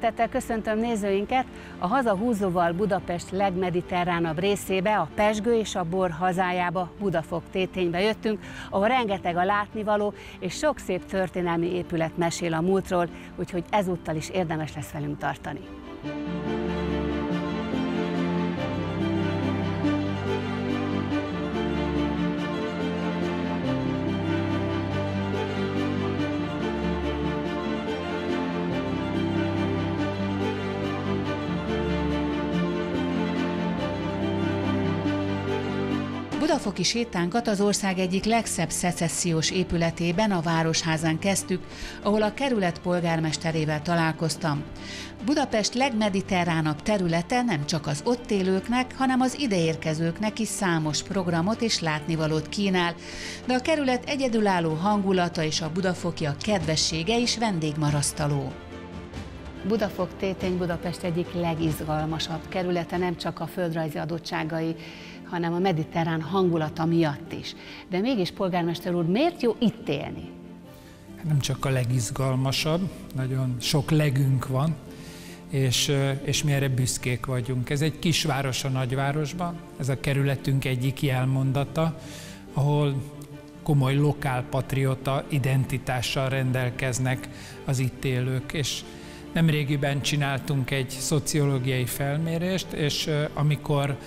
szeretettel köszöntöm nézőinket a hazahúzóval Budapest legmediterránabb részébe, a pesgő és a bor hazájába, Budafok-Téténybe jöttünk, ahol rengeteg a látnivaló és sok szép történelmi épület mesél a múltról, úgyhogy ezúttal is érdemes lesz velünk tartani. Budafoki sétánkat az ország egyik legszebb szecessziós épületében, a Városházán kezdtük, ahol a kerület polgármesterével találkoztam. Budapest legmediterránabb területe nem csak az ott élőknek, hanem az ideérkezőknek is számos programot és látnivalót kínál, de a kerület egyedülálló hangulata és a budafokiak kedvessége is vendégmarasztaló. Budafok-Tétény Budapest egyik legizgalmasabb kerülete, nem csak a földrajzi adottságai, hanem a mediterrán hangulata miatt is. De mégis, polgármester úr, miért jó itt élni? Nem csak a legizgalmasabb, nagyon sok legünk van, és mi erre büszkék vagyunk. Ez egy kisváros a nagyvárosban, ez a kerületünk egyik jelmondata, ahol komoly lokálpatriota identitással rendelkeznek az itt élők, és nemrégiben csináltunk egy szociológiai felmérést, és amikor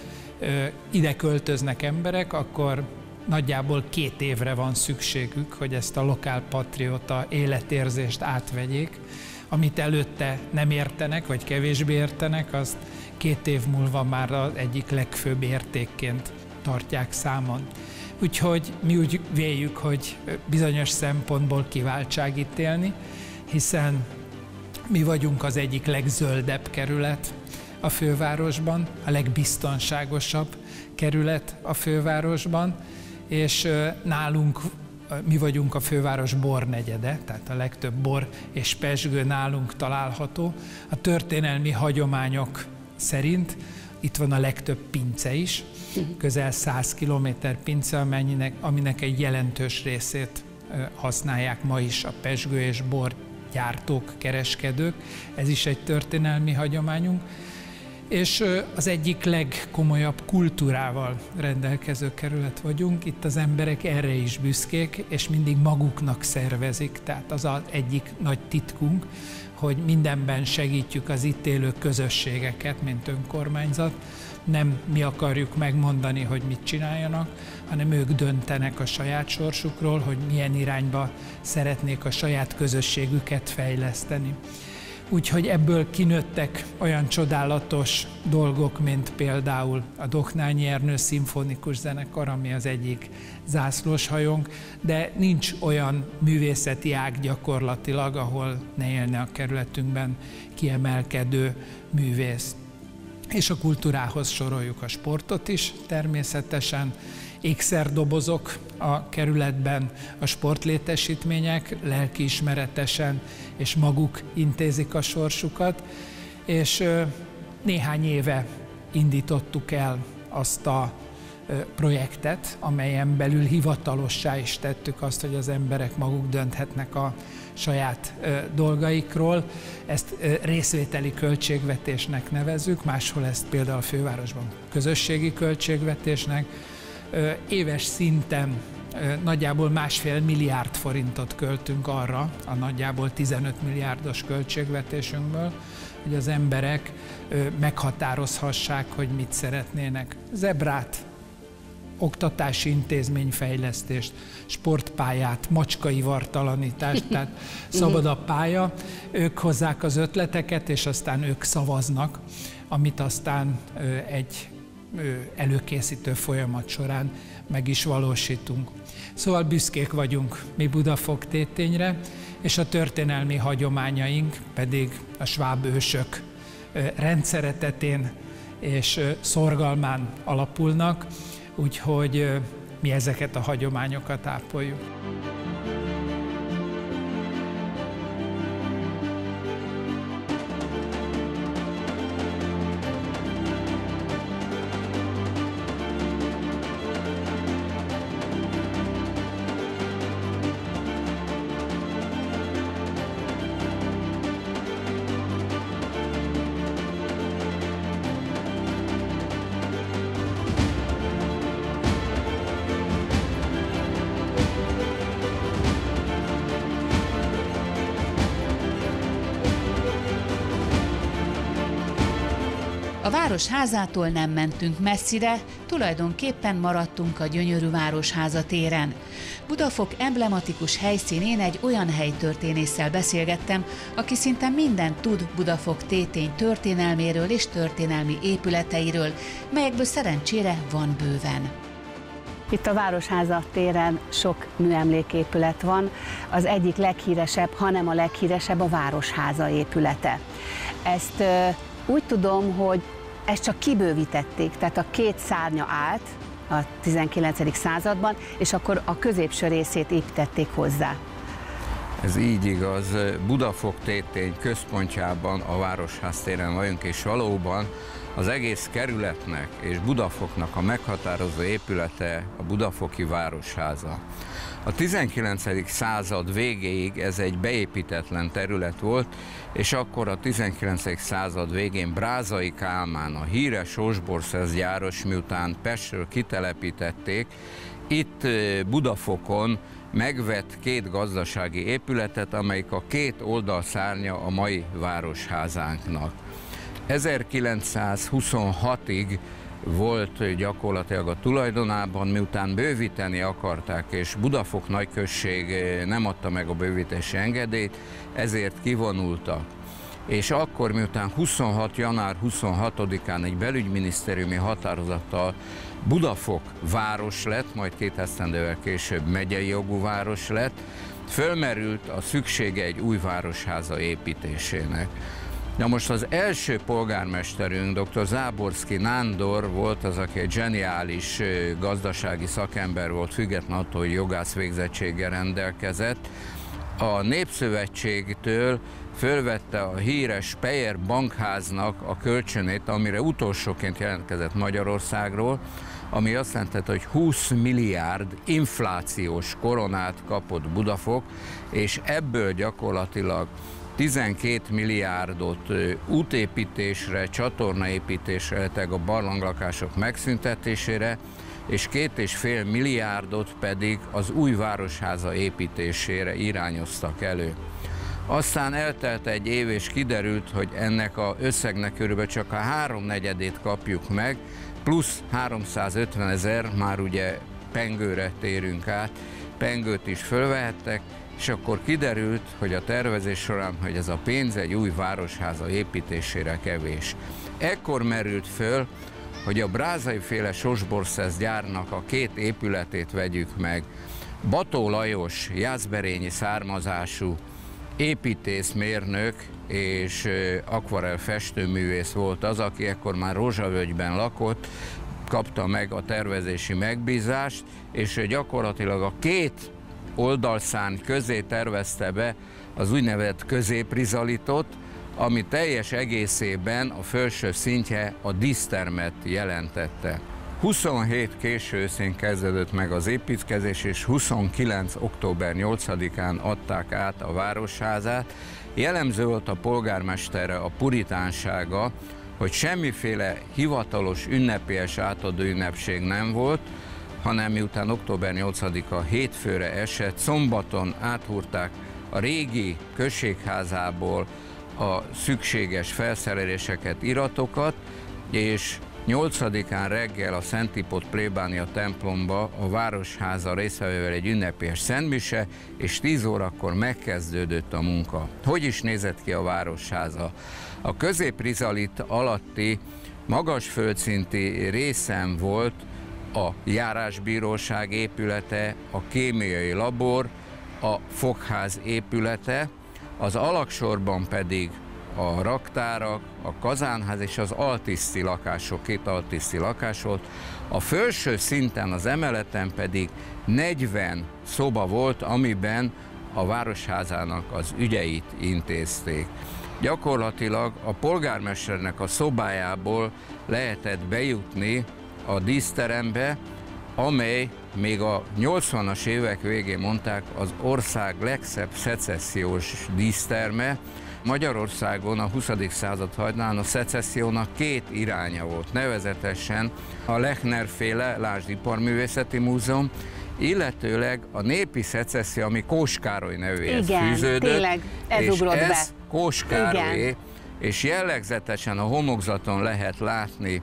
ide költöznek emberek, akkor nagyjából 2 évre van szükségük, hogy ezt a lokálpatriota életérzést átvegyék. Amit előtte nem értenek, vagy kevésbé értenek, azt 2 év múlva már az egyik legfőbb értékként tartják számon. Úgyhogy mi úgy véljük, hogy bizonyos szempontból kiváltság itt élni, hiszen mi vagyunk az egyik legzöldebb kerület a fővárosban, a legbiztonságosabb kerület a fővárosban, és nálunk mi vagyunk a főváros bornegyede, tehát a legtöbb bor és pezsgő nálunk található. A történelmi hagyományok szerint itt van a legtöbb pince is, közel 100 kilométer pince, aminek egy jelentős részét használják ma is a pezsgő és bor gyártók, kereskedők. Ez is egy történelmi hagyományunk. És az egyik legkomolyabb kultúrával rendelkező kerület vagyunk, itt az emberek erre is büszkék, és mindig maguknak szervezik, tehát az egyik nagy titkunk, hogy mindenben segítjük az itt élő közösségeket, mint önkormányzat. Nem mi akarjuk megmondani, hogy mit csináljanak, hanem ők döntenek a saját sorsukról, hogy milyen irányba szeretnék a saját közösségüket fejleszteni. Úgyhogy ebből kinőttek olyan csodálatos dolgok, mint például a Dohnányi Ernő szimfonikus zenekar, ami az egyik zászlóshajónk, de nincs olyan művészeti ág gyakorlatilag, ahol ne élne a kerületünkben kiemelkedő művész. És a kultúrához soroljuk a sportot is természetesen, ékszerdobozok a kerületben, a sportlétesítmények lelkiismeretesen és maguk intézik a sorsukat, és néhány éve indítottuk el azt a projektet, amelyen belül hivatalossá is tettük azt, hogy az emberek maguk dönthetnek a saját dolgaikról. Ezt részvételi költségvetésnek nevezzük, máshol ezt például a fővárosban közösségi költségvetésnek. Éves szinten nagyjából 1,5 milliárd forintot költünk arra, a nagyjából 15 milliárdos költségvetésünkből, hogy az emberek meghatározhassák, hogy mit szeretnének. Zebrát, oktatási intézményfejlesztést, sportpályát, macskaivartalanítást, tehát szabad a pálya. Ők hozzák az ötleteket, és aztán ők szavaznak, amit aztán egy előkészítő folyamat során meg is valósítunk. Szóval büszkék vagyunk mi Budafok-Tétényre, és a történelmi hagyományaink pedig a sváb ősök rendszeretetén és szorgalmán alapulnak, úgyhogy mi ezeket a hagyományokat ápoljuk. város házától nem mentünk messzire, tulajdonképpen maradtunk a gyönyörű városháza téren. Budafok emblematikus helyszínén egy olyan helytörténésszel beszélgettem, aki szinte mindent tud Budafok-Tétény történelméről és történelmi épületeiről, melyekből szerencsére van bőven. Itt a Városháza téren sok műemléképület van, az egyik leghíresebb, hanem a leghíresebb a Városháza épülete. Ezt úgy tudom, hogy ezt csak kibővítették, tehát a két szárnya állt a 19. században, és akkor a középső részét építették hozzá. Ez így igaz. Budafok-Tétény központjában a Városház téren vagyunk, és valóban az egész kerületnek és Budafoknak a meghatározó épülete a budafoki Városháza. A 19. század végéig ez egy beépítetlen terület volt, és akkor a 19. század végén Brázai Kálmán, a híres ósborszergyáros, miután Pestről kitelepítették, itt Budafokon megvett két gazdasági épületet, amelyik a két oldalszárnya a mai városházánknak. 1926-ig volt gyakorlatilag a tulajdonában, miután bővíteni akarták, és Budafok nagyközség nem adta meg a bővítési engedélyt, ezért kivonultak. És akkor, miután január 26-án egy belügyminisztériumi határozattal Budafok város lett, majd 2 esztendővel később megyei jogú város lett, fölmerült a szüksége egy új városháza építésének. Na most az első polgármesterünk, dr. Záborszky Nándor volt az, aki egy zseniális gazdasági szakember volt, független attól, hogy jogász végzettséggel rendelkezett. A Népszövetségtől fölvette a híres Peyer Bankháznak a kölcsönét, amire utolsóként jelentkezett Magyarországról, ami azt jelentett, hogy 20 milliárd inflációs koronát kapott Budafok, és ebből gyakorlatilag 12 milliárdot útépítésre, csatornaépítésre, a barlanglakások megszüntetésére, és 2,5 milliárdot pedig az új városháza építésére irányoztak elő. Aztán eltelt egy év, és kiderült, hogy ennek az összegnek körülbelül csak a 3/4-ét kapjuk meg, plusz 350 000, már ugye Pengőre térünk át, Pengőt is fölvehettek, és akkor kiderült, hogy a tervezés során, hogy ez a pénz egy új városháza építésére kevés. Ekkor merült föl, hogy a brázai-féle sosborszeszgyárnak a két épületét vegyük meg. Bató Lajos, jászberényi származású építészmérnök és akvarell festőművész volt az, aki ekkor már Rózsavölgyben lakott, kapta meg a tervezési megbízást, és gyakorlatilag a két oldalszárny közé tervezte be az úgynevezett középrizalitot, ami teljes egészében a felső szintje a dísztermet jelentette. 27 késő őszén kezdődött meg az építkezés, és 29. október 8-án adták át a városházát. Jellemző volt a polgármesterre a puritánsága, hogy semmiféle hivatalos ünnepélyes átadó ünnepség nem volt, hanem miután október 8-a hétfőre esett, szombaton áthúrták a régi községházából a szükséges felszereléseket, iratokat, és 8-án reggel a Szent Lipót plébánia templomba a városháza részvevővel egy ünnepélyes szentmise, és 10 órakor megkezdődött a munka. Hogy is nézett ki a városháza? A középrizalit alatti magas földszinti részen volt a járásbíróság épülete, a kémiai labor, a fogház épülete, az alaksorban pedig a raktárak, a kazánház és az altiszti lakások, két altiszti lakás volt. A felső szinten, az emeleten pedig 40 szoba volt, amiben a városházának az ügyeit intézték. Gyakorlatilag a polgármesternek a szobájából lehetett bejutni a díszterembe, amely még a 80-as évek végén mondták az ország legszebb szecessziós díszterme. Magyarországon a 20. század hajnalán a szecessziónak két iránya volt, nevezetesen a Lechner-féle, lásd, Iparművészeti Múzeum, illetőleg a népi szecesszió, ami Kóskároly nevéhez fűződött, tényleg, ez és ugrott ez be. Kóskárolyé, és jellegzetesen a homokzaton lehet látni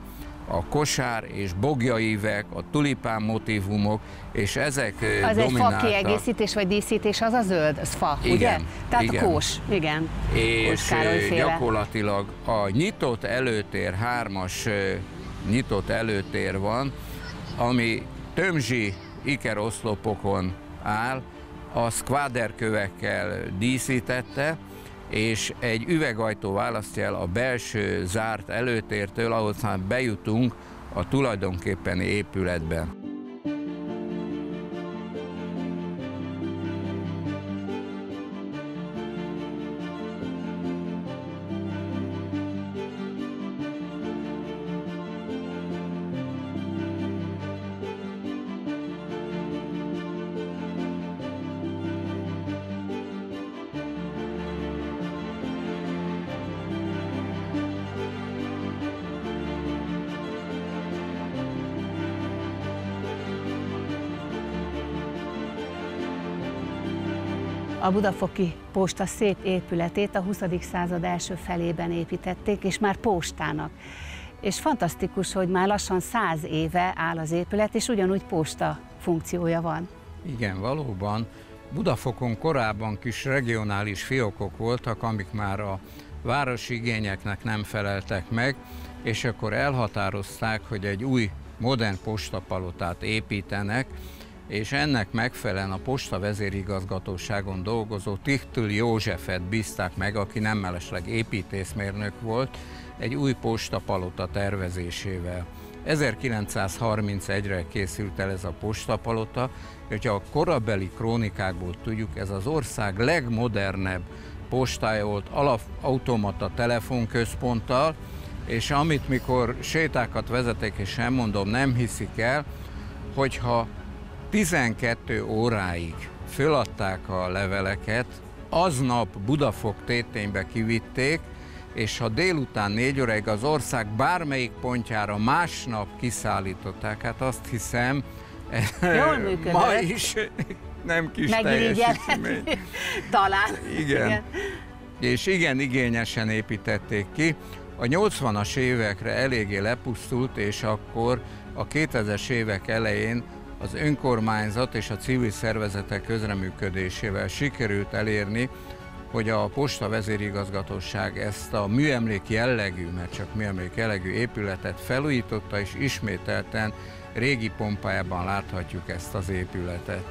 a kosár és bogjaívek, a tulipán motivumok, és ezek az domináltak. Az egy fa kiegészítés vagy díszítés, az a zöld, az fa, igen, ugye? Tehát igen. Kós, igen. És gyakorlatilag a nyitott előtér, hármas nyitott előtér van, ami tömzsi ikeroszlopokon áll, a szkváderkövekkel díszítette, és egy üvegajtó választja el a belső zárt előtértől, ahol aztán bejutunk a tulajdonképpeni épületben. A budafoki posta szép épületét a 20. század első felében építették, és már postának. És fantasztikus, hogy már lassan 100 éve áll az épület, és ugyanúgy posta funkciója van. Igen, valóban. Budafokon korábban kis regionális fiókok voltak, amik már a városi igényeknek nem feleltek meg, és akkor elhatározták, hogy egy új, modern postapalotát építenek, és ennek megfelelően a posta vezérigazgatóságon dolgozó Törley Józsefet bízták meg, aki nem mellesleg építészmérnök volt, egy új postapalota tervezésével. 1931-re készült el ez a postapalota, és a korabeli krónikákból tudjuk, ez az ország legmodernebb postája volt, alapautomata telefonközponttal, és amit mikor sétákat vezetek, és sem mondom, nem hiszik el, hogyha 12 óráig föladták a leveleket, aznap Budafok-Téténybe kivitték, és ha délután 4 óráig az ország bármelyik pontjára másnap kiszállították, hát azt hiszem, jól működött. Ma is nem kis teljesítmény. Talán. Igen. Igen. És igen, igényesen építették ki. A 80-as évekre eléggé lepusztult, és akkor a 2000-es évek elején az önkormányzat és a civil szervezetek közreműködésével sikerült elérni, hogy a posta vezérigazgatóság ezt a műemlék jellegű, mert csak műemlék jellegű épületet felújította, és ismételten régi pompájában láthatjuk ezt az épületet.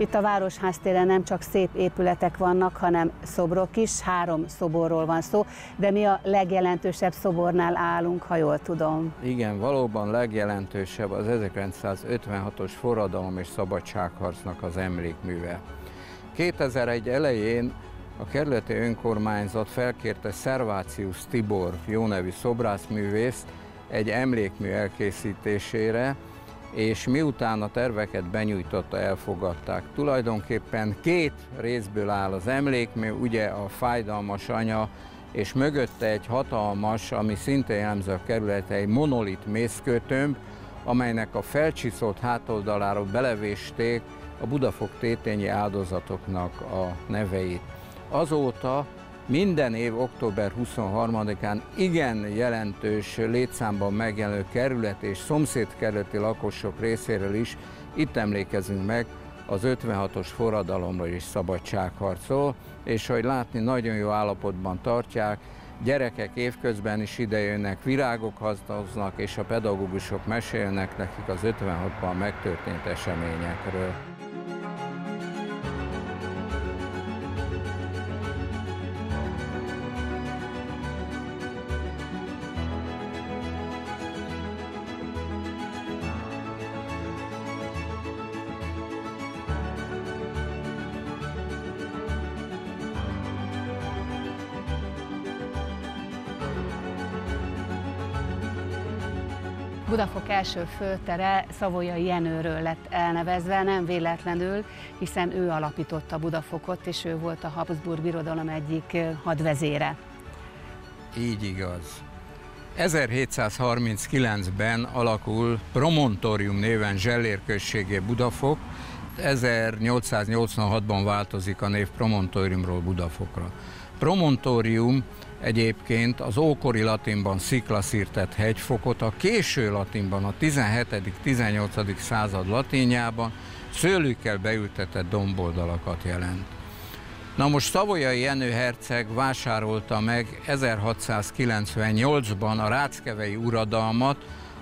Itt a Városház téren nem csak szép épületek vannak, hanem szobrok is, 3 szoborról van szó, de mi a legjelentősebb szobornál állunk, ha jól tudom. Igen, valóban legjelentősebb az 1956-os forradalom és szabadságharcnak az emlékműve. 2001 elején a kerületi önkormányzat felkérte Szervátiusz Tibor jónevű szobrászművészt egy emlékmű elkészítésére, és miután a terveket benyújtotta, elfogadták. Tulajdonképpen 2 részből áll az emlékmű, ugye a fájdalmas anya, és mögötte egy hatalmas, ami szintén jellemző a kerületre, egy monolit mészkőtömb, amelynek a felcsiszolt hátoldaláról belevésték a Budafok-tétényi áldozatoknak a neveit. Azóta minden év október 23-án igen jelentős létszámban megjelenő kerület és szomszédkerületi lakosok részéről is itt emlékezünk meg az 56-os forradalomról és szabadságharcról, és hogy látni, nagyon jó állapotban tartják, gyerekek évközben is idejönnek, virágok hazahoznak, és a pedagógusok mesélnek nekik az 56-ban megtörtént eseményekről. Budafok első főtere Savoyai Jenőről lett elnevezve, nem véletlenül, hiszen ő alapította Budafokot, és ő volt a Habsburg Birodalom egyik hadvezére. Így igaz. 1739-ben alakul Promontorium néven Zsellér községé Budafok, 1886-ban változik a név Promontoriumról Budafokra. Promontorium egyébként az ókori latinban sziklaszírtett hegyfokot, a késő latinban, a 17.-18. század latinjában szőlőkkel beültetett domboldalakat jelent. Na most Savoyai Jenő herceg vásárolta meg 1698-ban a Ráckevei Uradalmat,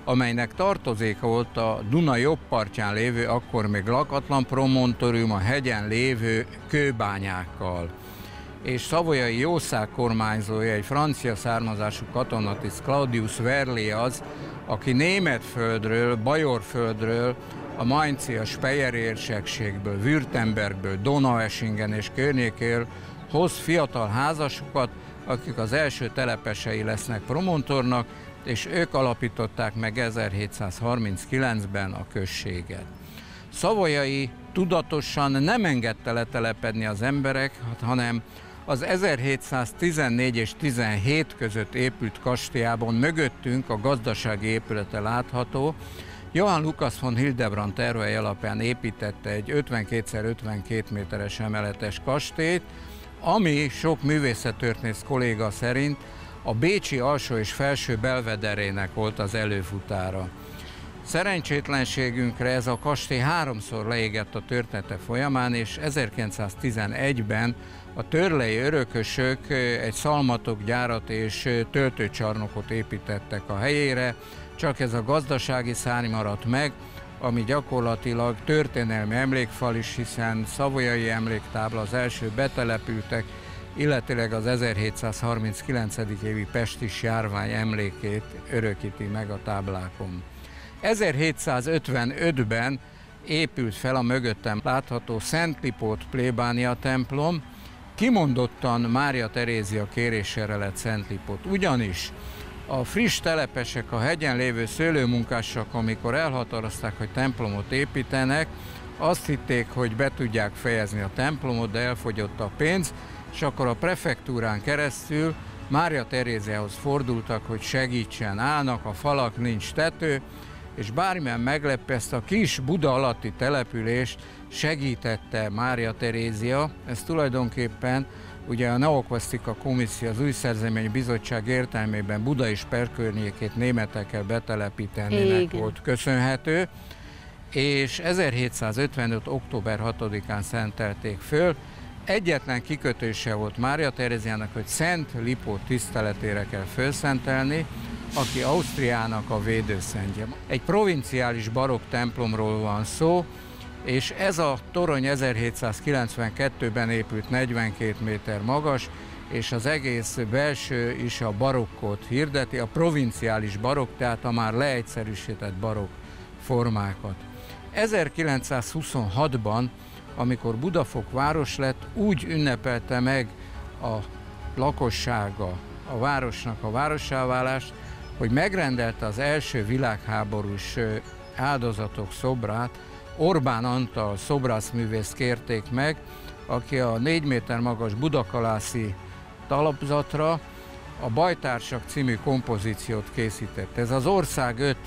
amelynek tartozéka volt a Duna jobb partján lévő, akkor még lakatlan Promontorium a hegyen lévő kőbányákkal. És Savoyai jószág kormányzója, egy francia származású katonatiszt, Claudius Verli az, aki német földről, bajor földről, a mainci, speyer érsekségből, Württembergből, Donaueschingen és környékéről hoz fiatal házasokat, akik az első telepesei lesznek Promontornak, és ők alapították meg 1739-ben a községet. Savoyai tudatosan nem engedte letelepedni az emberek, hanem az 1714 és 17 között épült kastélyában mögöttünk a gazdasági épülete látható. Johann Lukas von Hildebrand tervei alapján építette egy 52x52 méteres emeletes kastélyt, ami sok művészettörténész kolléga szerint a bécsi alsó és felső belvederének volt az előfutára. Szerencsétlenségünkre ez a kastély háromszor leégett a története folyamán, és 1911-ben a törleyi örökösök egy szalmatokgyárat és töltőcsarnokot építettek a helyére, csak ez a gazdasági szárny maradt meg, ami gyakorlatilag történelmi emlékfal is, hiszen Savoyai emléktábla az első betelepültek, illetőleg az 1739. évi pestis járvány emlékét örökíti meg a táblákon. 1755-ben épült fel a mögöttem látható Szent Lipót plébánia templom, kimondottan Mária Terézia kérésére lett Szent Lipót, ugyanis a friss telepesek, a hegyen lévő szőlőmunkások, amikor elhatározták, hogy templomot építenek, azt hitték, hogy be tudják fejezni a templomot, de elfogyott a pénz, és akkor a prefektúrán keresztül Mária Teréziához fordultak, hogy segítsen, állnak, a falak nincs tető, és bármilyen meglepő, ezt a kis Buda alatti települést segítette Mária Terézia. Ez tulajdonképpen ugye a Neokvasztika Komisszió, az új szerzemény bizottság értelmében Buda és perkörnyékét németekkel betelepítenének volt köszönhető, és 1755. október 6-án szentelték föl. Egyetlen kikötése volt Mária Teréziának, hogy Szent Lipót tiszteletére kell fölszentelni, aki Ausztriának a védőszentje. Egy provinciális barokk templomról van szó, és ez a torony 1792-ben épült, 42 méter magas, és az egész belső is a barokkot hirdeti, a provinciális barokk, tehát a már leegyszerűsített barokk formákat. 1926-ban, amikor Budafok város lett, úgy ünnepelte meg a lakossága a városnak a városávállást, hogy megrendelte az első világháborús áldozatok szobrát, Orbán Antal szobrászművészt kérték meg, aki a 4 méter magas budakalászi talapzatra a Bajtársak című kompozíciót készített. Ez az ország 5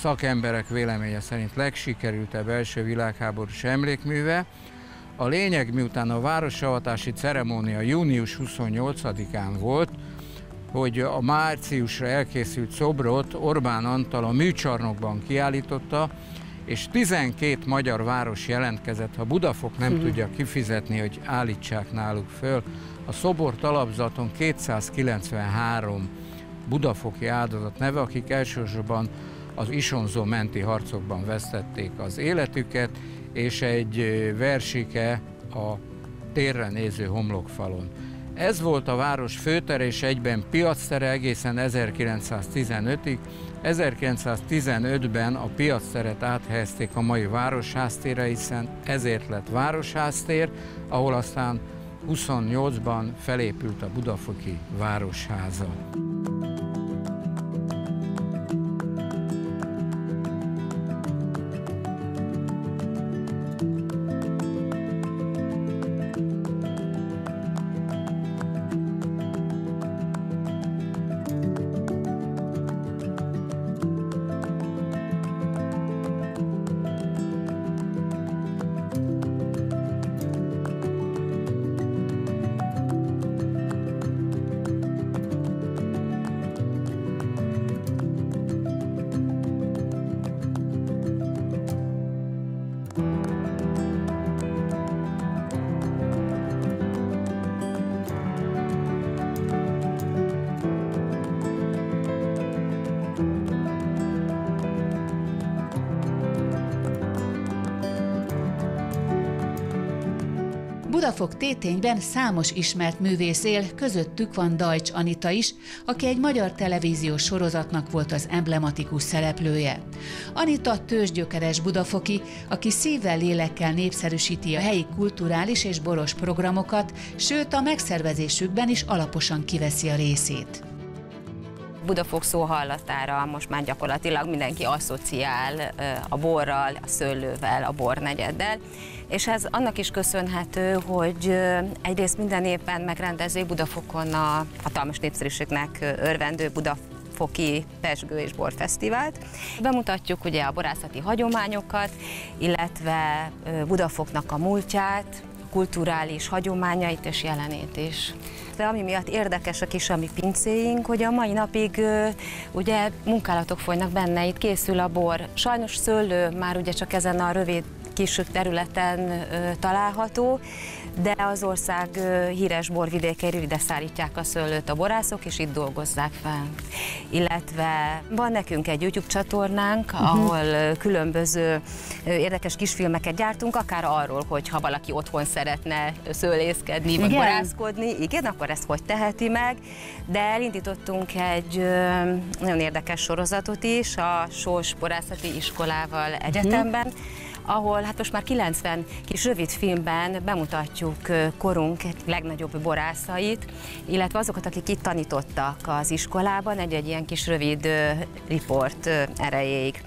szakemberek véleménye szerint legsikerültebb első világháborús emlékműve. A lényeg, miután a városavatási ceremónia június 28-án volt, hogy a márciusra elkészült szobrot Orbán Antal a műcsarnokban kiállította, és 12 magyar város jelentkezett, ha Budafok nem tudja kifizetni, hogy állítsák náluk föl. A szobor talapzaton 293 budafoki áldozat neve, akik elsősorban az Isonzó menti harcokban vesztették az életüket, és egy versike a térre néző homlokfalon. Ez volt a város főtere és egyben piactere egészen 1915-ig. 1915-ben a piachteret áthelyezték a mai városháztérre, hiszen ezért lett városháztér, ahol aztán 28-ban felépült a budafoki városháza. Budafok-Tétényben számos ismert művész él, közöttük van Deutsch Anita is, aki egy magyar televíziós sorozatnak volt az emblematikus szereplője. Anita tőzsgyökeres budafoki, aki szívvel, lélekkel népszerűsíti a helyi kulturális és boros programokat, sőt a megszervezésükben is alaposan kiveszi a részét. Budafok szó hallatára most már gyakorlatilag mindenki asszociál a borral, a szőlővel, a bornegyeddel, és ez annak is köszönhető, hogy egyrészt minden évben megrendezik Budafokon a hatalmas népszerűségnek örvendő Budafoki Pezsgő és Borfesztivált. Bemutatjuk ugye a borászati hagyományokat, illetve Budafoknak a múltját, kulturális hagyományait és jelenét is. De ami miatt érdekesek is a mi pincéink, hogy a mai napig ugye munkálatok folynak benne, itt készül a bor. Sajnos szőlő már ugye csak ezen a rövid kis területen található, de az ország híres borvidékeiről ide szállítják a szőlőt a borászok, és itt dolgozzák fel. Illetve van nekünk egy YouTube csatornánk, ahol különböző érdekes kisfilmeket gyártunk, akár arról, hogy ha valaki otthon szeretne szőlészkedni, igen, vagy borászkodni, igen, akkor ezt hogy teheti meg, de elindítottunk egy nagyon érdekes sorozatot is a Sós Borászati Iskolával egyetemben, ahol hát most már 90 kis rövid filmben bemutatjuk korunk legnagyobb borászait, illetve azokat, akik itt tanítottak az iskolában, egy-egy ilyen kis rövid riport erejéig.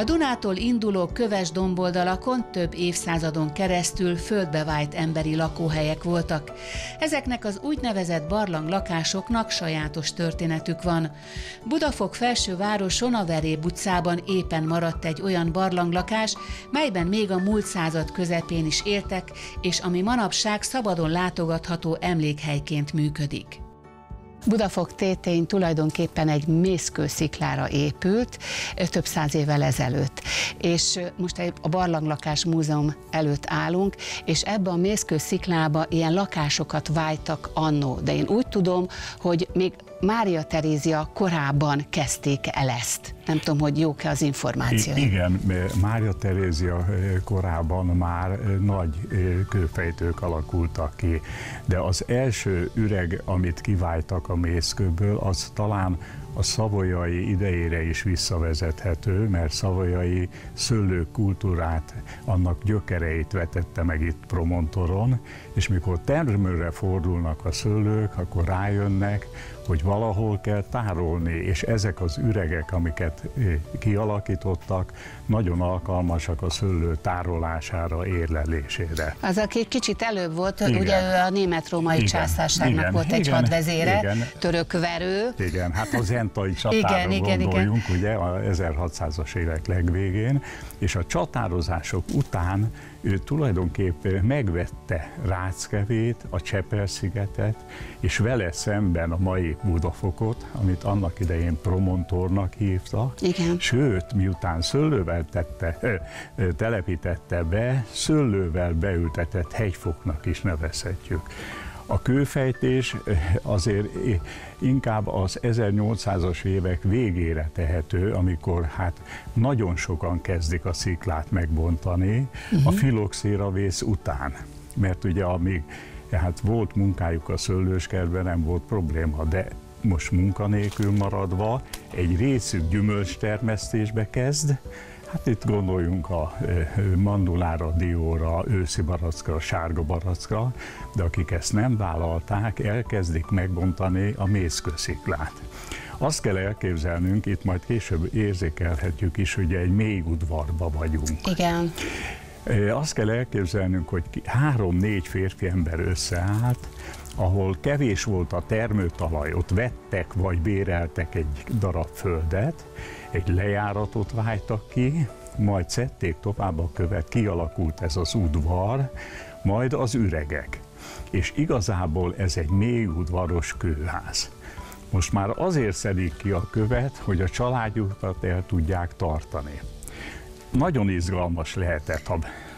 A Dunától induló köves domboldalakon több évszázadon keresztül földbe vájt emberi lakóhelyek voltak. Ezeknek az úgynevezett barlanglakásoknak sajátos történetük van. Budafok felsővároson, a Veréb utcában éppen maradt egy olyan barlanglakás, melyben még a múlt század közepén is éltek, és ami manapság szabadon látogatható emlékhelyként működik. Budafok-Tétény tulajdonképpen egy mészkősziklára épült több száz évvel ezelőtt. És most a Barlanglakás Múzeum előtt állunk, és ebbe a mészkősziklába ilyen lakásokat vájtak annó. De én úgy tudom, hogy még Mária Terézia korábban kezdték el ezt. Nem tudom, hogy jó-e az információ. Igen, Mária Terézia korában már nagy kőfejtők alakultak ki, de az első üreg, amit kiváltak a mészkőből, az talán a Savoyai idejére is visszavezethető, mert Savoyai szőlőkultúrát, annak gyökereit vetette meg itt Promontoron, és mikor termőre fordulnak a szőlők, akkor rájönnek, hogy valahol kell tárolni, és ezek az üregek, amiket kialakítottak, nagyon alkalmasak a szőlő tárolására, érlelésére. Az, aki kicsit előbb volt, igen, ugye ő a német-római császárságnak volt egy hadvezére, törökverő. Igen, hát az entai csatára gondoljunk, ugye, a 1600-as évek legvégén, és a csatározások után ő tulajdonképp megvette Ráckevét, a Csepel-szigetet, és vele szemben a mai Budafokot, amit annak idején Promontornak hívta. Igen. Sőt, miután szőlővel telepítette be, szőlővel beültetett hegyfoknak is nevezhetjük. A kőfejtés azért inkább az 1800-as évek végére tehető, amikor hát nagyon sokan kezdik a sziklát megbontani a filoxéravész után. Mert ugye amíg hát volt munkájuk a szőlőskertben, nem volt probléma, de most munkanélkül maradva egy részük gyümölcstermesztésbe kezd. Hát itt gondoljunk a mandulára, dióra, őszi barackra, sárga barackra, de akik ezt nem vállalták, elkezdik megbontani a mészkősziklát. Azt kell elképzelnünk, itt majd később érzékelhetjük is, hogy egy mély udvarba vagyunk. Igen. Azt kell elképzelnünk, hogy 3-4 férfi ember összeállt, ahol kevés volt a termőtalaj, ott vettek vagy béreltek egy darab földet, egy lejáratot vájtak ki, majd szedték tovább a követ, kialakult ez az udvar, majd az üregek. És igazából ez egy mély udvaros kőház. Most már azért szedik ki a követ, hogy a családjukat el tudják tartani. Nagyon izgalmas lehetett.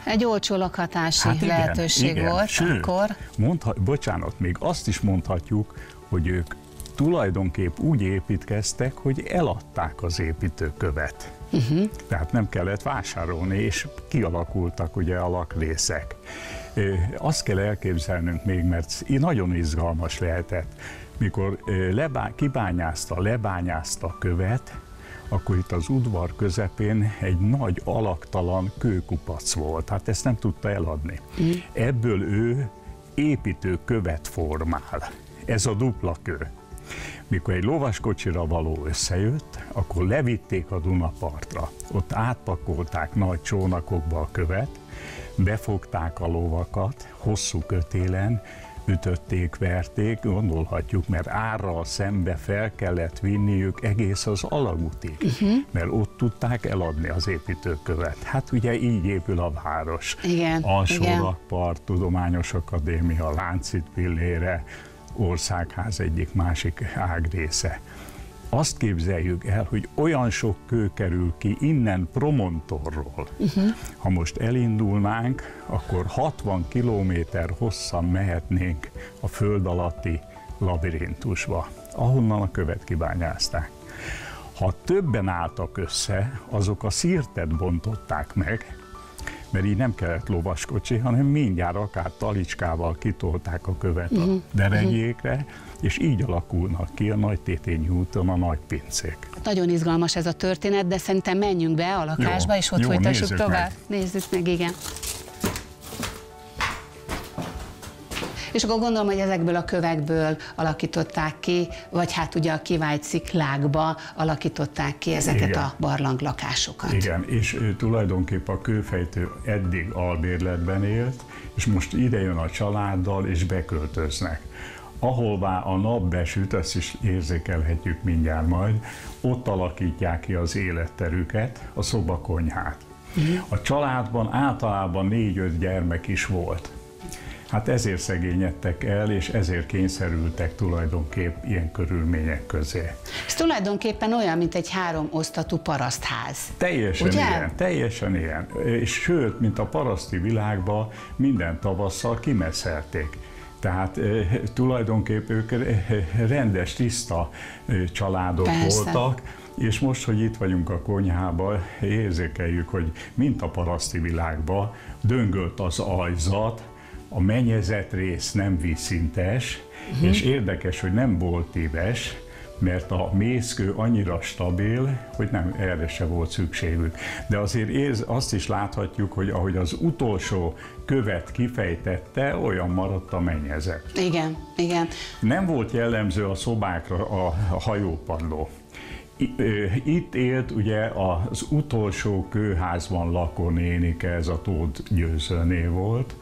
Egy olcsó lakhatási lehetőség volt. Sőt, akkor. Még azt is mondhatjuk, hogy ők tulajdonképp úgy építkeztek, hogy eladták az építőkövet. Tehát nem kellett vásárolni, és kialakultak ugye a lakrészek. Azt kell elképzelnünk még, mert nagyon izgalmas lehetett. Mikor kibányázta a követ, akkor itt az udvar közepén egy nagy alaktalan kőkupac volt. Hát ezt nem tudta eladni. Ebből ő építőkövet formál. Ez a dupla kő. Mikor egy lovaskocsira való összejött, akkor levitték a Dunapartra. Ott átpakolták nagy csónakokba a követ, befogták a lovakat, hosszú kötélen, ütötték, verték, gondolhatjuk, mert árral szembe fel kellett vinniük egész az alagútig, mert ott tudták eladni az építőkövet. Hát ugye így épül a város. Alsó-Rakpart, Tudományos Akadémia, Lánchíd pillére, Országház egyik-másik ágrésze. Azt képzeljük el, hogy olyan sok kő kerül ki innen Promontorról. Ha most elindulnánk, akkor 60 kilométer hosszan mehetnénk a föld alatti labirintusba, ahonnan a követ kibányázták. Ha többen álltak össze, azok a szirtet bontották meg, mert így nem kellett lovaskocsi, hanem mindjárt akár talicskával kitolták a követ a derenyékre, és így alakulnak ki a Nagy-Tétényi úton a nagy pincék. Nagyon izgalmas ez a történet, de szerintem menjünk be a lakásba, és ott folytassuk tovább. Nézzük meg, igen. És akkor gondolom, hogy ezekből a kövekből alakították ki, vagy hát ugye a kivált sziklákba alakították ki ezeket a barlanglakásokat. Igen, és tulajdonképpen a kőfejtő eddig albérletben élt, és most ide jön a családdal, és beköltöznek. Ahová a nap besüt, azt is érzékelhetjük mindjárt majd, ott alakítják ki az életterüket, a szobakonyhát. A családban általában 4-5 gyermek is volt. Hát ezért szegényedtek el, és ezért kényszerültek tulajdonképp ilyen körülmények közé. Ez tulajdonképpen olyan, mint egy 3 osztatú parasztház. Teljesen ilyen, teljesen ilyen. És sőt, mint a paraszti világban minden tavasszal kimeszelték. Tehát tulajdonképp ők rendes, tiszta családok voltak, és most, hogy itt vagyunk a konyhában, érzékeljük, hogy mint a paraszti világban döngölt az aljzat, a menyezet rész nem vízszintes, és érdekes, hogy nem boltíves, mert a mészkő annyira stabil, hogy nem, erre se volt szükségük. De azért azt is láthatjuk, hogy ahogy az utolsó követ kifejtette, olyan maradt a mennyezet. Igen, igen. Nem volt jellemző a szobákra a hajópadló. Itt élt ugye az utolsó kőházban lakó nénike, ez a Tóth Győzőné volt,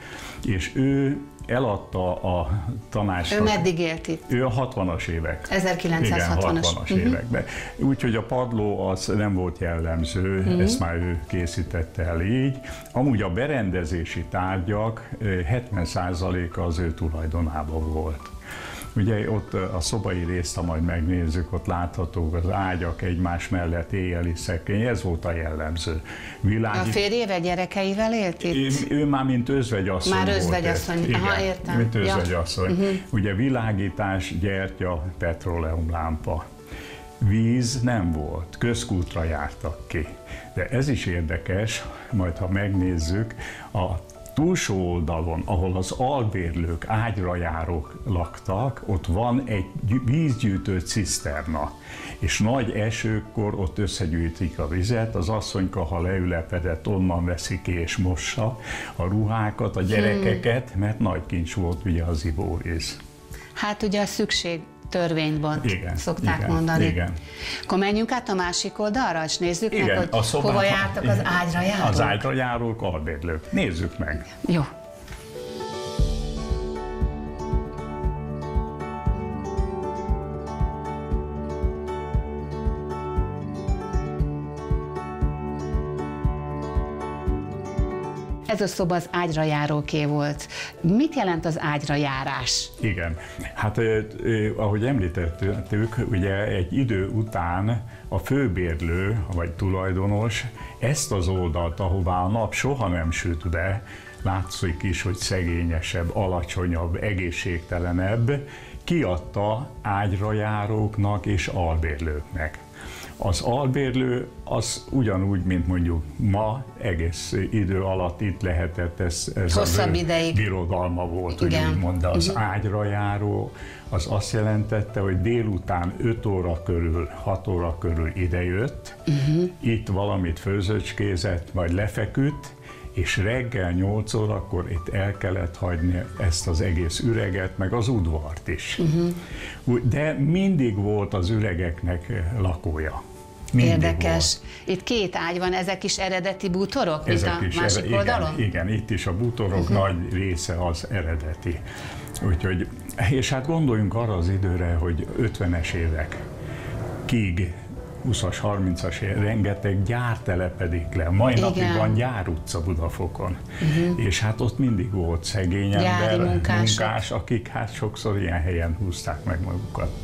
és ő eladta a tanácsnak. Ő meddig élt itt? Ő a 60-as évek. 1960-as években. Úgyhogy a padló az nem volt jellemző, ezt már ő készítette el így. Amúgy a berendezési tárgyak 70%-a az ő tulajdonában volt. Ugye ott a szobai részt, ha majd megnézzük, ott láthatók az ágyak egymás mellett, éjjeli szekrény, ez volt a jellemző. A férjével, gyerekeivel élt itt? Ő már mint özvegyasszony. Már özvegyasszony, aha, értem. Mint özvegyasszony. Ugye világítás, gyertya, petróleumlámpa. Víz nem volt, közkútra jártak ki. De ez is érdekes, majd ha megnézzük, a túlsó oldalon, ahol az albérlők, ágyra járók laktak, ott van egy vízgyűjtő ciszterna, és nagy esőkor ott összegyűjtik a vizet, az asszonyka, ha leülepedett, onnan veszi ki és mossa a ruhákat, a gyerekeket, mert nagy kincs volt ugye az ivóvíz. Hát ugye a szükség törvényben szokták mondani. Igen. Akkor menjünk át a másik oldalra, és nézzük meg, hogy hova jártak az ágyra járók. Az ágyra járók, albérlők. Nézzük meg. Jó. Ez a szoba az ágyra járóké volt. Mit jelent az ágyra járás? Igen, hát ahogy említettük, ugye egy idő után a főbérlő vagy tulajdonos ezt az oldalt, ahová a nap soha nem süt be, látszik is, hogy szegényesebb, alacsonyabb, egészségtelenebb, kiadta ágyrajáróknak és albérlőknek. Az albérlő az ugyanúgy, mint mondjuk ma, egész idő alatt itt lehetett, ez hosszabb ideig birodalma volt, igen, hogy úgymond az ágyrajáró, az azt jelentette, hogy délután 5 óra körül, 6 óra körül idejött, itt valamit főzöcskézett, vagy lefeküdt, és reggel 8 órakor itt el kellett hagyni ezt az egész üreget, meg az udvart is. De mindig volt az üregeknek lakója. Mindig érdekes. Volt. Itt két ágy van, ezek is eredeti bútorok, ezek mint a másik oldalon? Igen, igen, itt is a bútorok nagy része az eredeti. Úgyhogy, és hát gondoljunk arra az időre, hogy 50-es évekig, 20-as, 30-as rengeteg gyár telepedik le. Mai napig van Gyár utca Budafokon. És hát ott mindig volt szegény ember, munkás, akik hát sokszor ilyen helyen húzták meg magukat.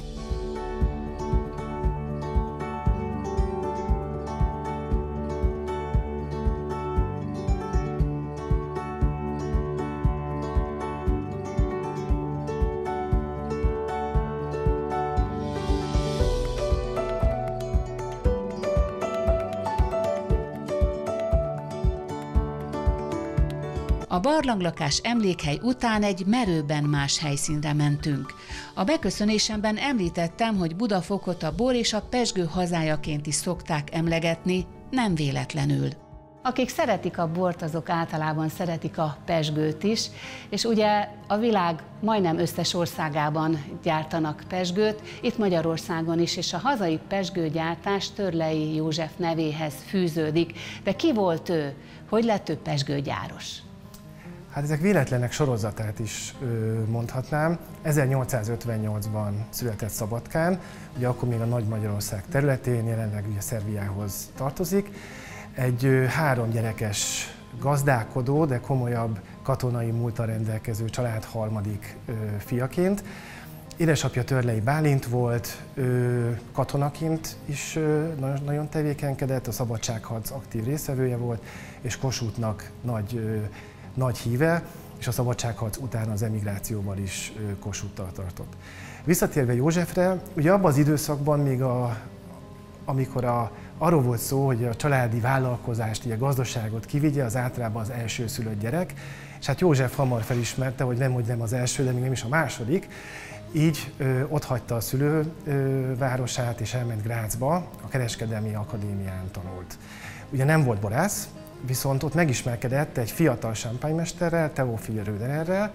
A barlanglakás emlékhely után egy merőben más helyszínre mentünk. A beköszönésemben említettem, hogy Budafokot a bor és a pezsgő hazájaként is szokták emlegetni, nem véletlenül. Akik szeretik a bort, azok általában szeretik a pezsgőt is, és ugye a világ majdnem összes országában gyártanak pezsgőt, itt Magyarországon is, és a hazai pezsgőgyártás Törley József nevéhez fűződik. De ki volt ő? Hogy lett ő pezsgőgyáros? Hát ezek véletlenek sorozatát is mondhatnám. 1858-ban született Szabadkán, ugye akkor még a Nagy Magyarország területén, jelenleg ugye Szerbiához tartozik. Egy 3 gyerekes gazdálkodó, de komolyabb katonai múltra rendelkező család harmadik fiaként. Édesapja Törley Bálint volt, katonaként is nagyon tevékenykedett, a szabadságharc aktív résztvevője volt, és Kossuthnak nagy híve, és a szabadságharc után az emigrációval is Kossuthtal tartott. Visszatérve Józsefre, ugye abban az időszakban még arról volt szó, hogy a családi vállalkozást, ugye gazdaságot kivigye, az általában az elsőszülött gyerek, és hát József hamar felismerte, hogy nem az első, de még nem is a második, így ott hagyta a szülővárosát, és elment Grazba, a Kereskedelmi Akadémián tanult. Ugye nem volt borász, viszont ott megismerkedett egy fiatal sámpánymesterrel, Théophile Roudenerrel.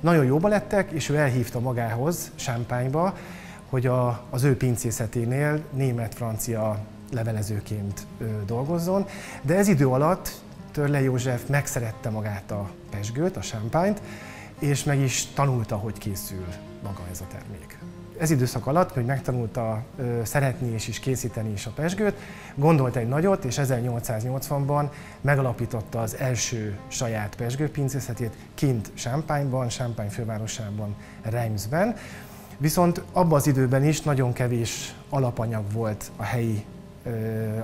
Nagyon jóba lettek, és ő elhívta magához Sámpányba, hogy az ő pincészeténél német-francia levelezőként dolgozzon. De ez idő alatt Törley József megszerette magát a pezsgőt, a sámpányt, és meg is tanulta, hogy készül maga ez a termék. Ez időszak alatt, hogy megtanulta szeretni és készíteni is a pezsgőt, gondolt egy nagyot, és 1880-ban megalapította az első saját pezsgőpincészetét kint Sámpányban, Sámpány fővárosában, Reimsben. Viszont abban az időben is nagyon kevés alapanyag volt a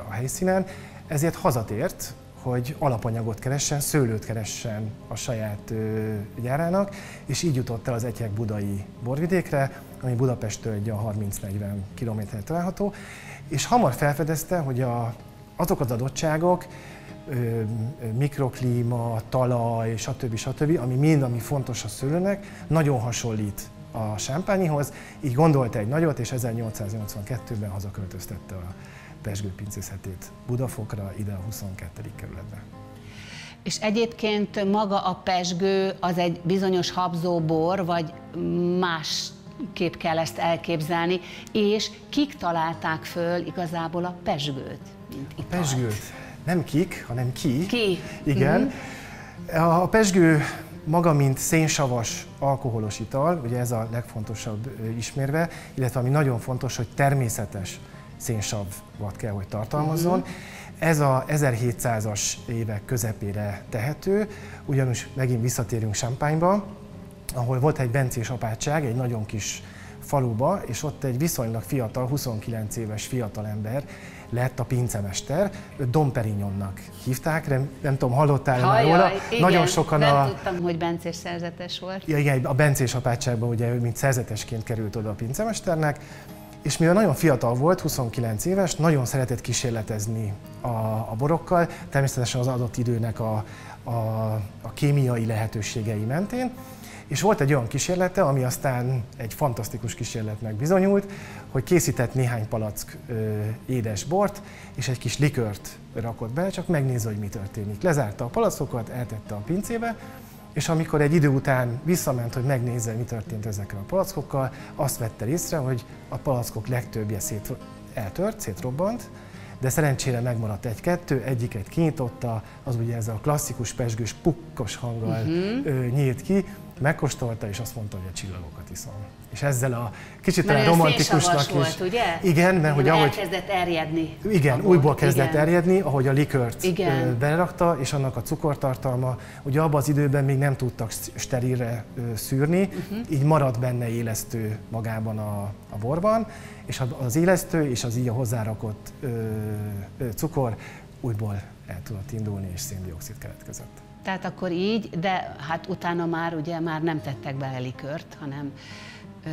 helyszínen, ezért hazatért, hogy alapanyagot keressen, szőlőt keressen a saját gyárának, és így jutott el az Etyek-Budai borvidékre, ami Budapesttől egy 30-40 kilométerre található, és hamar felfedezte, hogy azok az adottságok, mikroklíma, talaj, stb., ami fontos a szőlőnek, nagyon hasonlít a sámpányihoz, így gondolta egy nagyot, és 1882-ben hazaköltöztette a pezsgőpincészetét Budafokra, ide a 22. kerületbe. És egyébként maga a pezsgő az egy bizonyos habzóbor, vagy másképp kell ezt elképzelni, és kik találták föl igazából a pezsgőt? A pezsgőt nem kik, hanem ki. Ki. Igen. A pezsgő maga, mint szénsavas alkoholos ital, ugye ez a legfontosabb ismérve, illetve ami nagyon fontos, hogy természetes szénsavvat kell, hogy tartalmazzon. Ez a 1700-as évek közepére tehető, ugyanis megint visszatérünk Champagne-ba, ahol volt egy bencés apátság, egy nagyon kis faluba, és ott egy viszonylag fiatal, 29 éves fiatalember lett a pincemester, Dom Perignonnak hívták, nem tudom, hallottál-e róla? Igen, nagyon sokan nem tudtam, hogy bencés szerzetes volt. Igen, a bencés apátságban ugye, mint szerzetesként került oda a pincemesternek, és mivel nagyon fiatal volt, 29 éves, nagyon szeretett kísérletezni a borokkal, természetesen az adott időnek a kémiai lehetőségei mentén. És volt egy olyan kísérlete, ami aztán egy fantasztikus kísérletnek bizonyult, hogy készített néhány palack édes bort, és egy kis likört rakott bele, csak megnézze, hogy mi történik. Lezárta a palackokat, eltette a pincébe, és amikor egy idő után visszament, hogy megnézze, mi történt ezekkel a palackokkal, azt vette észre, hogy a palackok legtöbbje szétrobbant, de szerencsére megmaradt egy-kettő, egyiket kinyitotta, az ugye ez a klasszikus pezsgős pukkos hanggal nyílt ki, megkóstolta, és azt mondta, hogy a csillagokat iszom. És ezzel a kicsit talán romantikusnak is... volt, ugye? Igen, mert hogy ahogy... elkezdett erjedni. Igen, újból kezdett erjedni, ahogy a likört belerakta, és annak a cukortartalma, ugye abban az időben még nem tudtak sterilre szűrni, így maradt benne élesztő magában a borban, és az élesztő és az így a hozzárakott cukor újból el tudott indulni, és szén-dioxid keletkezett. Tehát akkor így, de hát utána már ugye már nem tettek bele likört, hanem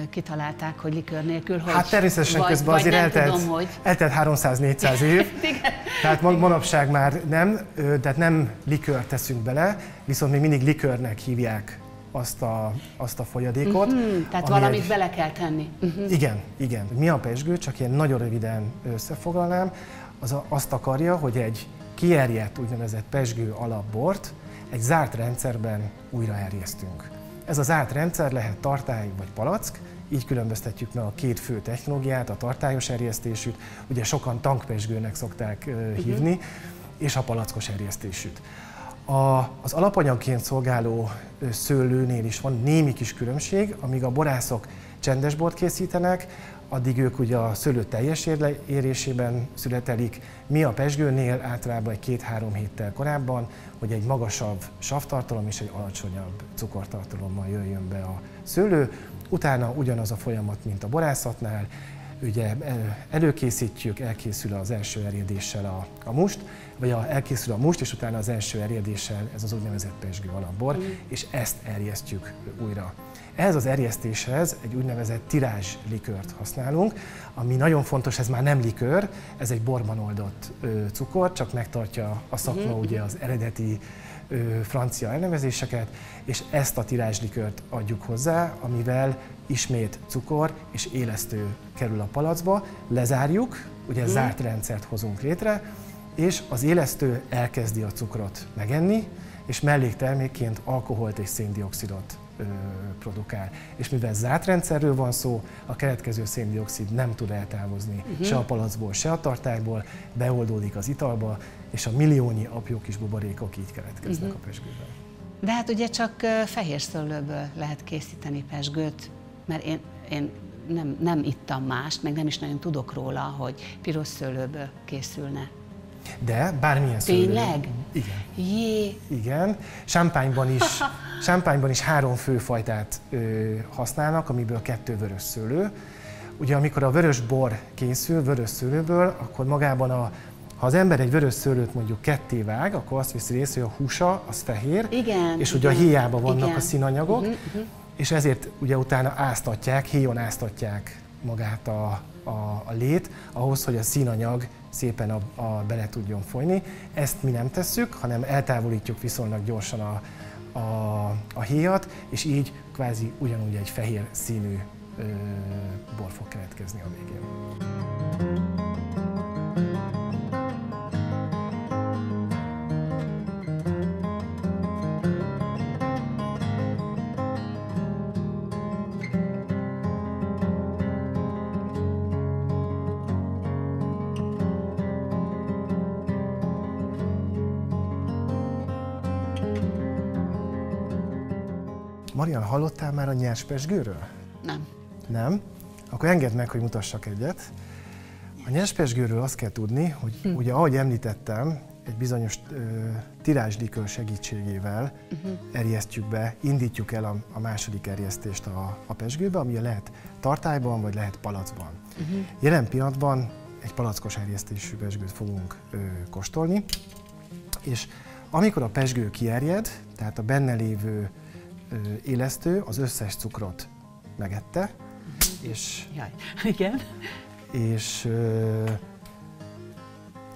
kitalálták, hogy likör nélkül, hogy... Hát természetesen vagy, közben azért eltelt 300-400 év, tehát manapság már nem, tehát nem likör teszünk bele, viszont még mindig likörnek hívják azt a folyadékot. Tehát valamit bele kell tenni. Igen, igen. Mi a pezsgő, csak ilyen nagyon röviden összefoglalnám, az azt akarja, hogy egy kierjedt úgynevezett pezsgő alapbort egy zárt rendszerben újraerjesztünk. Ez a zárt rendszer lehet tartály vagy palack, így különböztetjük meg a két fő technológiát, a tartályos erjesztésűt, ugye sokan tankpezsgőnek szokták hívni, és a palackos erjesztésűt. Az alapanyagként szolgáló szőlőnél is van némi kis különbség, amíg a borászok csendes bort készítenek, addig ők ugye a szőlő teljes érésében születelik. Mi a pezsgőnél általában egy 2-3 héttel korábban, hogy egy magasabb savtartalom és egy alacsonyabb cukortartalommal jöjjön be a szőlő. Utána ugyanaz a folyamat, mint a borászatnál, ugye előkészítjük, elkészül az első erjedéssel a must, vagy elkészül a must, és utána az első erjedéssel ez az úgynevezett pezsgő alapbor, és ezt erjesztjük újra. Ehhez az erjesztéshez egy úgynevezett tirázslikört használunk, ami nagyon fontos, ez már nem likör, ez egy borban oldott cukor, csak megtartja a szakma ugye az eredeti francia elnevezéseket, és ezt a tirázslikört adjuk hozzá, amivel ismét cukor és élesztő kerül a palacba, lezárjuk, ugye zárt rendszert hozunk létre, és az élesztő elkezdi a cukrot megenni, és melléktermékként alkoholt és széndioxidot produkál. És mivel zárt rendszerről van szó, a keletkező széndioxid nem tud eltávozni se a palacból, se a tartályból, beoldódik az italba, és a milliónyi apjó kis buborékok így keletkeznek a pezsgőben. De hát ugye csak fehér szőlőből lehet készíteni pezsgőt, mert én nem ittam mást, meg nem is nagyon tudok róla, hogy piros szőlőből készülne. De bármilyen szőlő. Tényleg? Igen. Jé. Igen. Champagne-ban is 3 főfajtát használnak, amiből 2 vörös szőlő. Ugye amikor a vörös bor készül vörös szőlőből, akkor magában ha az ember egy vörös szőlőt mondjuk ketté vág, akkor azt viszi észre, hogy a húsa az fehér, igen, és ugye a héjában vannak a színanyagok, és ezért ugye utána áztatják, héjon áztatják magát a lét, ahhoz, hogy a színanyag szépen bele tudjon folyni. Ezt mi nem tesszük, hanem eltávolítjuk viszonylag gyorsan a héjat, és így kvázi ugyanúgy egy fehér színű bor fog keletkezni a végén. Marian, hallottál már a nyers pezsgőről? Nem. Nem? Akkor engedd meg, hogy mutassak egyet. A nyerspesgőről azt kell tudni, hogy ugye ahogy említettem, egy bizonyos tirásdikör segítségével erjesztjük be, indítjuk el a második erjesztést a pesgőbe, ami lehet tartályban, vagy lehet palackban. Jelen pillanatban egy palackos erjesztésű pesgőt fogunk kóstolni, és amikor a pesgő kierjed, tehát a benne lévő élesztő az összes cukrot megette, és... Jaj. Igen. És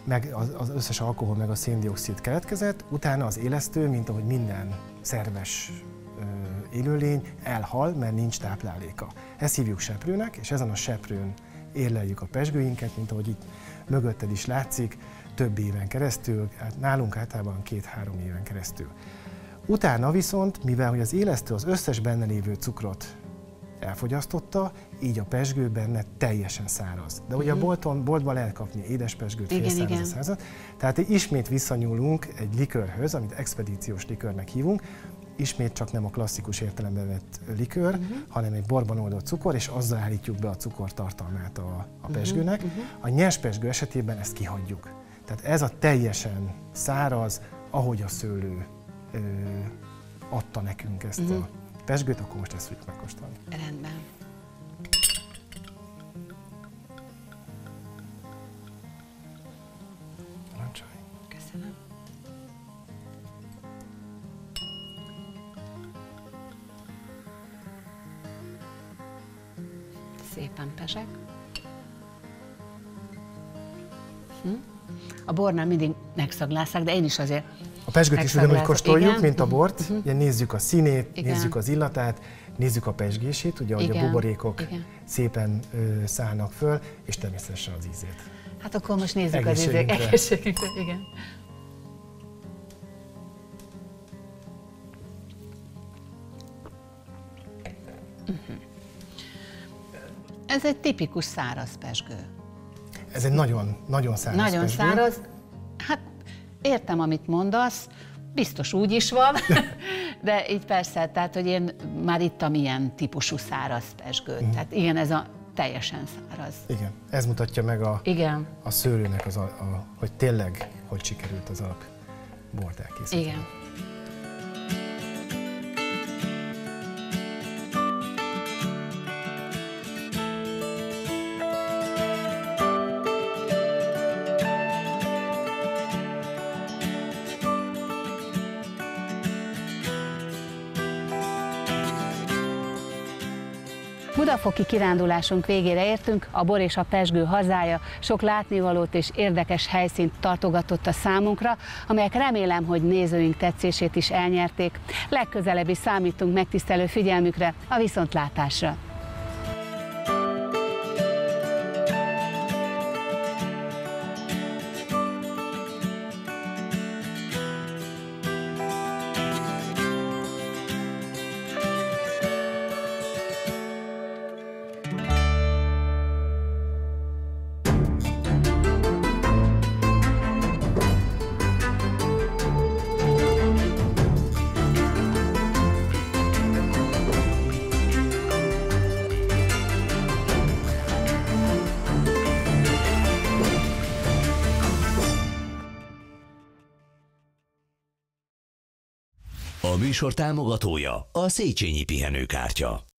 meg az összes alkohol meg a szén-dioxid keletkezett, utána az élesztő, mint ahogy minden szerves élőlény, elhal, mert nincs tápláléka. Ezt hívjuk seprőnek, és ezen a seprőn érleljük a pesgőinket, mint ahogy itt mögötted is látszik, több éven keresztül, hát nálunk általában 2-3 éven keresztül. Utána viszont, mivel hogy az élesztő az összes benne lévő cukrot elfogyasztotta, így a pesgő benne teljesen száraz. De ugye a boltban lehet kapni édes pesgőt, fél szárazat. Tehát ismét visszanyúlunk egy likörhöz, amit expedíciós likörnek hívunk, ismét csak nem a klasszikus értelemben vett likör, hanem egy borban oldott cukor, és azzal állítjuk be a cukortartalmát a pesgőnek. A nyers pesgő esetében ezt kihagyjuk. Tehát ez a teljesen száraz, ahogy a szőlő adta nekünk ezt a pesgőt, akkor most ezt fogjuk megkóstolni. Rendben. Parancsolj. Köszönöm. Szépen pesek. A bornál mindig megszaglászák, de én is azért... A pesgőt is ugyanúgy kóstoljuk, mint a bort. Ugye nézzük a színét, nézzük az illatát, nézzük a pesgését, ugye, ahogy a buborékok szépen szállnak föl, és természetesen az ízét. Hát akkor most nézzük az ízét. Egészségünkre. Igen. Ez egy tipikus száraz pesgő. Ez egy nagyon, nagyon száraz pesgő. Nagyon száraz. Hát értem, amit mondasz, biztos úgy is van, de így persze, tehát, hogy én már ittam ilyen típusú száraz pesgőt. Tehát igen, ez a teljesen száraz. Igen, ez mutatja meg a szőlőnek, hogy tényleg, hogy sikerült az alap bort elkészíteni. Igen. Budafoki kirándulásunk végére értünk, a bor és a pesgő hazája sok látnivalót és érdekes helyszínt tartogatott a számunkra, amelyek remélem, hogy nézőink tetszését is elnyerték. Legközelebb is számítunk megtisztelő figyelmükre, a viszontlátásra! A műsor támogatója a Széchenyi Pihenőkártya.